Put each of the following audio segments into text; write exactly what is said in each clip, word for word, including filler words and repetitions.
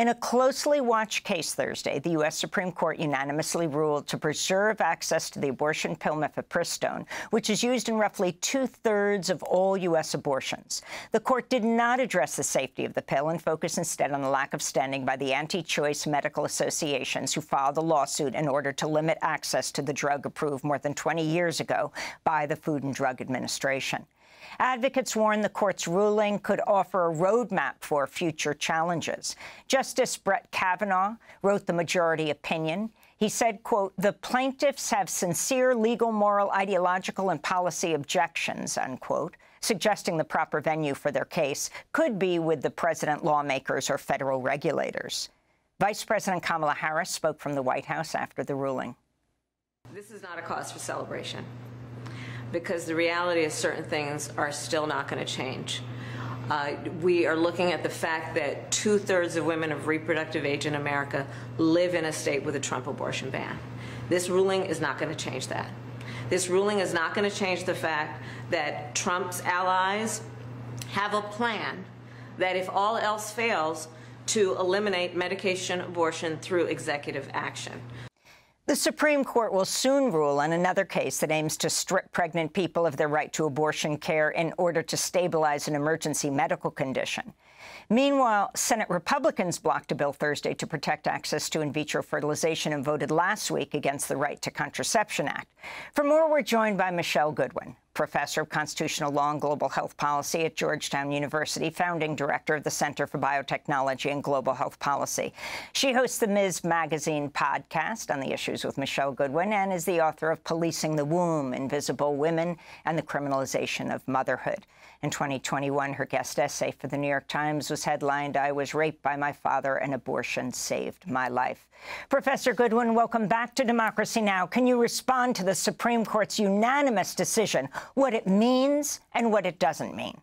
In a closely watched case Thursday, the U S. Supreme Court unanimously ruled to preserve access to the abortion pill mifepristone, which is used in roughly two-thirds of all U S abortions. The court did not address the safety of the pill and focused instead on the lack of standing by the anti-choice medical associations who filed a lawsuit in order to limit access to the drug approved more than twenty years ago by the Food and Drug Administration. Advocates warn the court's ruling could offer a roadmap for future challenges. Justice Brett Kavanaugh wrote the majority opinion. He said, quote, "The plaintiffs have sincere legal, moral, ideological, and policy objections," unquote, suggesting the proper venue for their case could be with the president, lawmakers, or federal regulators. Vice President Kamala Harris spoke from the White House after the ruling. This is not a cause for celebration, because the reality is certain things are still not going to change. Uh, we are looking at the fact that two-thirds of women of reproductive age in America live in a state with a Trump abortion ban. This ruling is not going to change that. This ruling is not going to change the fact that Trump's allies have a plan that, if all else fails, to eliminate medication abortion through executive action. The Supreme Court will soon rule on another case that aims to strip pregnant people of their right to abortion care in order to stabilize an emergency medical condition. Meanwhile, Senate Republicans blocked a bill Thursday to protect access to in vitro fertilization and voted last week against the Right to Contraception Act. For more, we're joined by Michele Goodwin, professor of constitutional law and global health policy at Georgetown University, founding director of the Center for Biotechnology and Global Health Policy. She hosts the Miz Magazine podcast on the issues with Michele Goodwin and is the author of Policing the Womb, Invisible Women, and the Criminalization of Motherhood. In twenty twenty-one, her guest essay for The New York Times was headlined, "I Was Raped by My Father and Abortion Saved My Life." Professor Goodwin, welcome back to Democracy Now! Can you respond to the Supreme Court's unanimous decision, what it means and what it doesn't mean?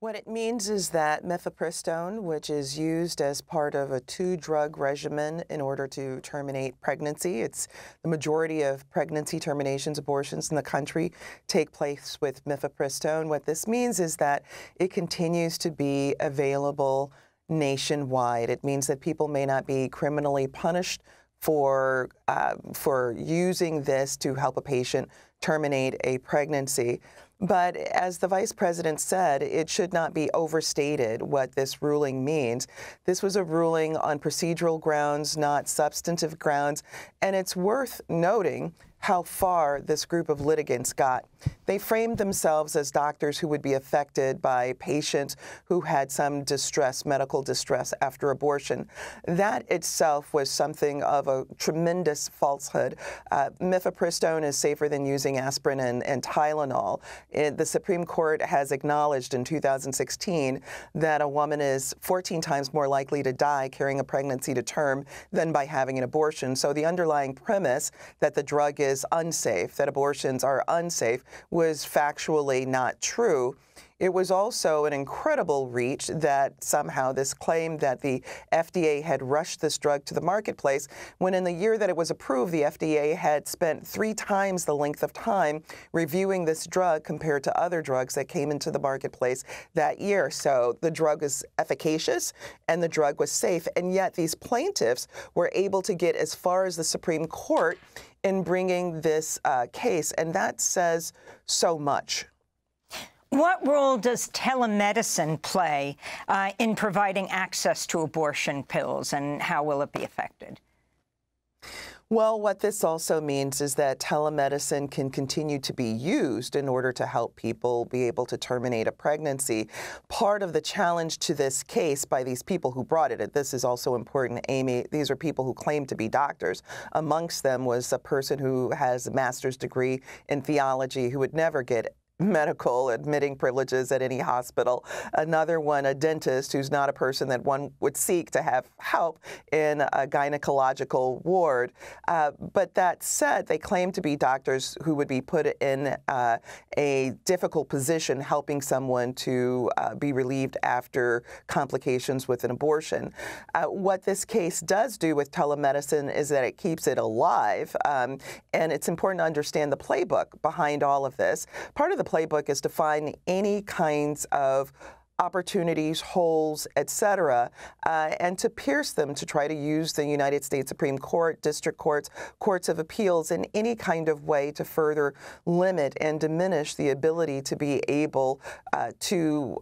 What it means is that mifepristone, which is used as part of a two-drug regimen in order to terminate pregnancy — it's the majority of pregnancy terminations, abortions in the country take place with mifepristone. What this means is that it continues to be available nationwide. It means that people may not be criminally punished for uh, for using this to help a patient terminate a pregnancy. But as the vice president said, it should not be overstated what this ruling means. This was a ruling on procedural grounds, not substantive grounds, and it's worth noting how far this group of litigants got. They framed themselves as doctors who would be affected by patients who had some distress, medical distress after abortion. That itself was something of a tremendous falsehood. Uh, mifepristone is safer than using aspirin and, and Tylenol. It, the Supreme Court has acknowledged in two thousand sixteen that a woman is fourteen times more likely to die carrying a pregnancy to term than by having an abortion. So the underlying premise that the drug is is unsafe, that abortions are unsafe, was factually not true. It was also an incredible reach that somehow this claim that the F D A had rushed this drug to the marketplace, when in the year that it was approved, the F D A had spent three times the length of time reviewing this drug compared to other drugs that came into the marketplace that year. So the drug was efficacious and the drug was safe, and yet these plaintiffs were able to get as far as the Supreme Court in bringing this uh, case, and that says so much. What role does telemedicine play uh, in providing access to abortion pills, and how will it be affected? Well, what this also means is that telemedicine can continue to be used in order to help people be able to terminate a pregnancy. Part of the challenge to this case by these people who brought it, and this is also important, Amy, these are people who claim to be doctors. Amongst them was a person who has a master's degree in theology who would never get medical admitting privileges at any hospital. Another one, a dentist, who's not a person that one would seek to have help in a gynecological ward. Uh, but that said, they claim to be doctors who would be put in uh, a difficult position helping someone to uh, be relieved after complications with an abortion. Uh, what this case does do with telemedicine is that it keeps it alive, um, and it's important to understand the playbook behind all of this. Part of the playbook is to find any kinds of opportunities, holes, et cetera, uh, and to pierce them, to try to use the United States Supreme Court, district courts, courts of appeals in any kind of way to further limit and diminish the ability to be able uh, to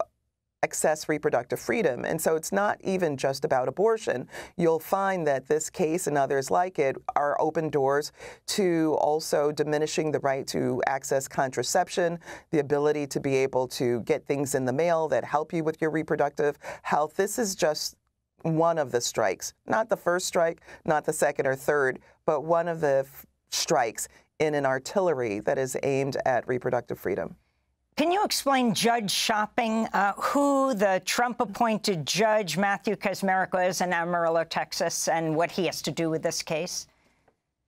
access reproductive freedom. And so it's not even just about abortion. You'll find that this case and others like it are open doors to also diminishing the right to access contraception, the ability to be able to get things in the mail that help you with your reproductive health. This is just one of the strikes, not the first strike, not the second or third, but one of the strikes in an artillery that is aimed at reproductive freedom. Can you explain judge shopping, uh, who the Trump-appointed judge Matthew Kacsmaryk is in Amarillo, Texas, and what he has to do with this case?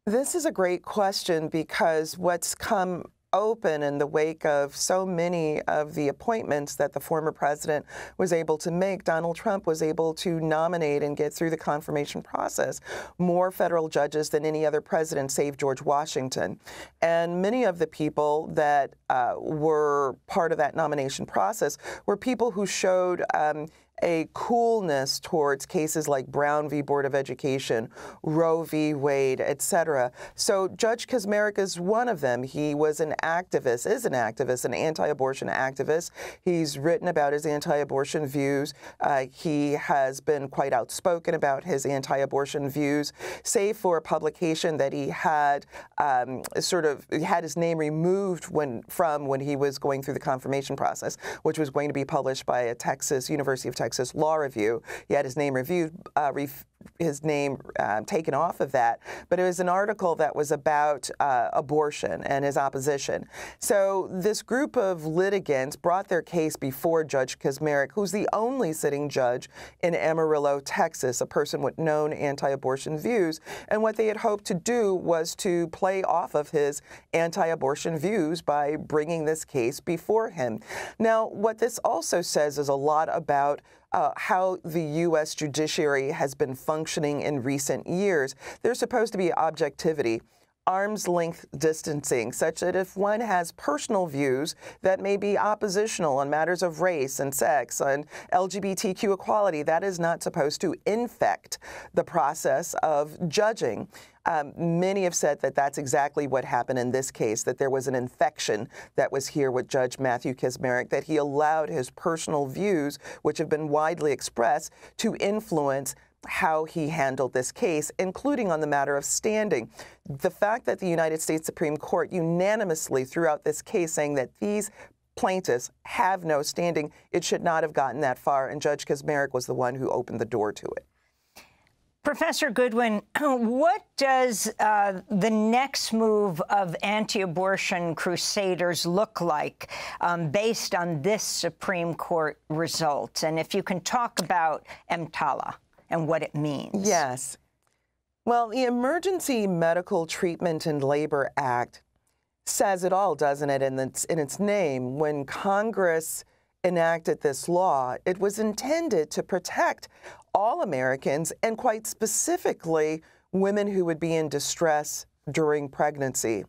This is a great question, because what's come open in the wake of so many of the appointments that the former president was able to make, Donald Trump was able to nominate and get through the confirmation process more federal judges than any other president, save George Washington. And many of the people that uh, were part of that nomination process were people who showed um, a coolness towards cases like Brown v. Board of Education, Roe v. Wade, et cetera. So Judge Kacsmaryk is one of them. He was an activist, is an activist, an anti-abortion activist. He's written about his anti-abortion views. Uh, he has been quite outspoken about his anti-abortion views, save for a publication that he had um, sort of had his name removed when, from when he was going through the confirmation process, which was going to be published by a Texas, University of Texas Texas Law Review. He had his name reviewed, uh, ref his name uh, taken off of that, but it was an article that was about uh, abortion and his opposition. So this group of litigants brought their case before Judge Kacsmaryk, who's the only sitting judge in Amarillo, Texas, a person with known anti-abortion views. And what they had hoped to do was to play off of his anti-abortion views by bringing this case before him. Now, what this also says is a lot about Uh, how the U S judiciary has been functioning in recent years. There's supposed to be objectivity, arm's length distancing, such that if one has personal views that may be oppositional on matters of race and sex and L G B T Q equality, that is not supposed to infect the process of judging. Um, many have said that that's exactly what happened in this case, that there was an infection that was here with Judge Matthew Kacsmaryk, that he allowed his personal views, which have been widely expressed, to influence how he handled this case, including on the matter of standing. The fact that the United States Supreme Court unanimously threw out this case saying that these plaintiffs have no standing, it should not have gotten that far, and Judge Kacsmaryk was the one who opened the door to it. Professor Goodwin, what does uh, the next move of anti-abortion crusaders look like um, based on this Supreme Court result? And if you can talk about EMTALA and what it means. Yes. Well, the Emergency Medical Treatment and Labor Act says it all, doesn't it, in its, in its name. When Congress enacted this law, it was intended to protect all Americans, and quite specifically women who would be in distress during pregnancy.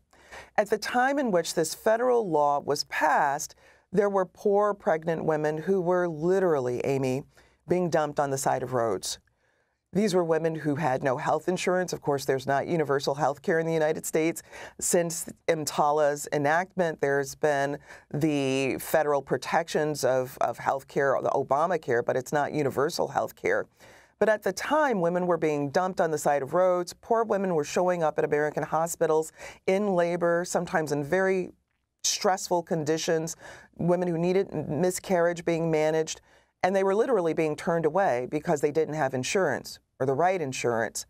At the time in which this federal law was passed, there were poor pregnant women who were literally, Amy, being dumped on the side of roads. These were women who had no health insurance. Of course, there's not universal health care in the United States. Since EMTALA's enactment, there's been the federal protections of, of health care, the Obamacare, but it's not universal health care. But at the time, women were being dumped on the side of roads. Poor women were showing up at American hospitals in labor, sometimes in very stressful conditions, women who needed miscarriage being managed. And they were literally being turned away because they didn't have insurance or the right insurance.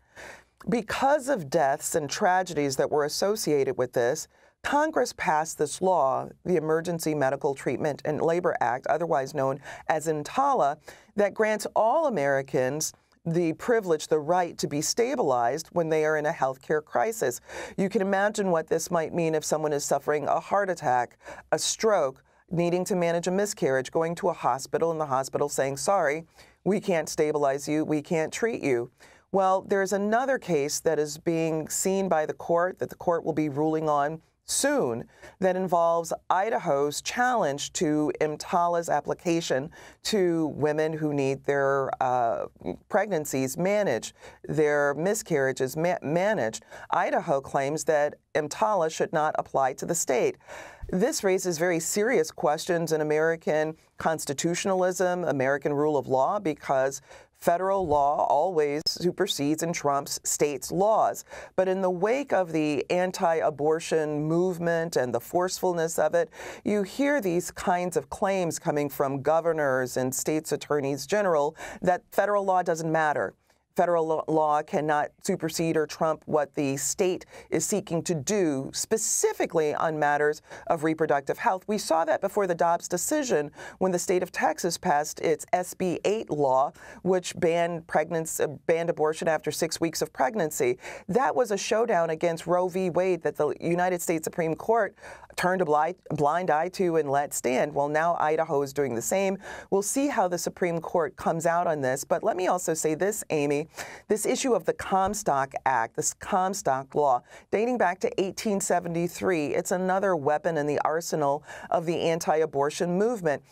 Because of deaths and tragedies that were associated with this, Congress passed this law, the Emergency Medical Treatment and Labor Act, otherwise known as EMTALA, that grants all Americans the privilege, the right to be stabilized when they are in a healthcare crisis. You can imagine what this might mean if someone is suffering a heart attack, a stroke, needing to manage a miscarriage, going to a hospital and the hospital saying, sorry, we can't stabilize you, we can't treat you. Well, there's another case that is being seen by the court, that the court will be ruling on soon that involves Idaho's challenge to EMTALA's application to women who need their uh, pregnancies managed, their miscarriages ma managed. Idaho claims that EMTALA should not apply to the state. This raises very serious questions in American constitutionalism, American rule of law, because federal law always supersedes and trumps states' laws. But in the wake of the anti-abortion movement and the forcefulness of it, you hear these kinds of claims coming from governors and states' attorneys general that federal law doesn't matter. Federal law cannot supersede or trump what the state is seeking to do, specifically on matters of reproductive health. We saw that before the Dobbs decision when the state of Texas passed its S B eight law, which banned pregnancy, banned abortion after six weeks of pregnancy. That was a showdown against Roe v. Wade that the United States Supreme Court turned a blind, blind eye to and let stand. Well, now Idaho is doing the same. We'll see how the Supreme Court comes out on this. But let me also say this, Amy. This issue of the Comstock Act, this Comstock law, dating back to eighteen seventy-three, it's another weapon in the arsenal of the anti-abortion movement.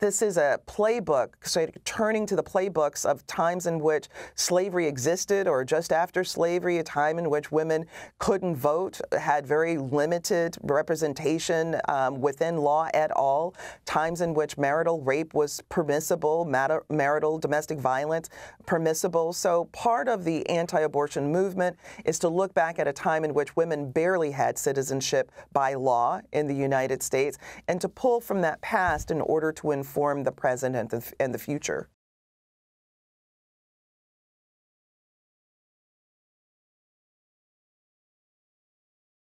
This is a playbook, so turning to the playbooks of times in which slavery existed or just after slavery, a time in which women couldn't vote, had very limited representation um, within law at all, times in which marital rape was permissible, marital domestic violence permissible. So part of the anti-abortion movement is to look back at a time in which women barely had citizenship by law in the United States and to pull from that past in order to inform the present and the, and the future.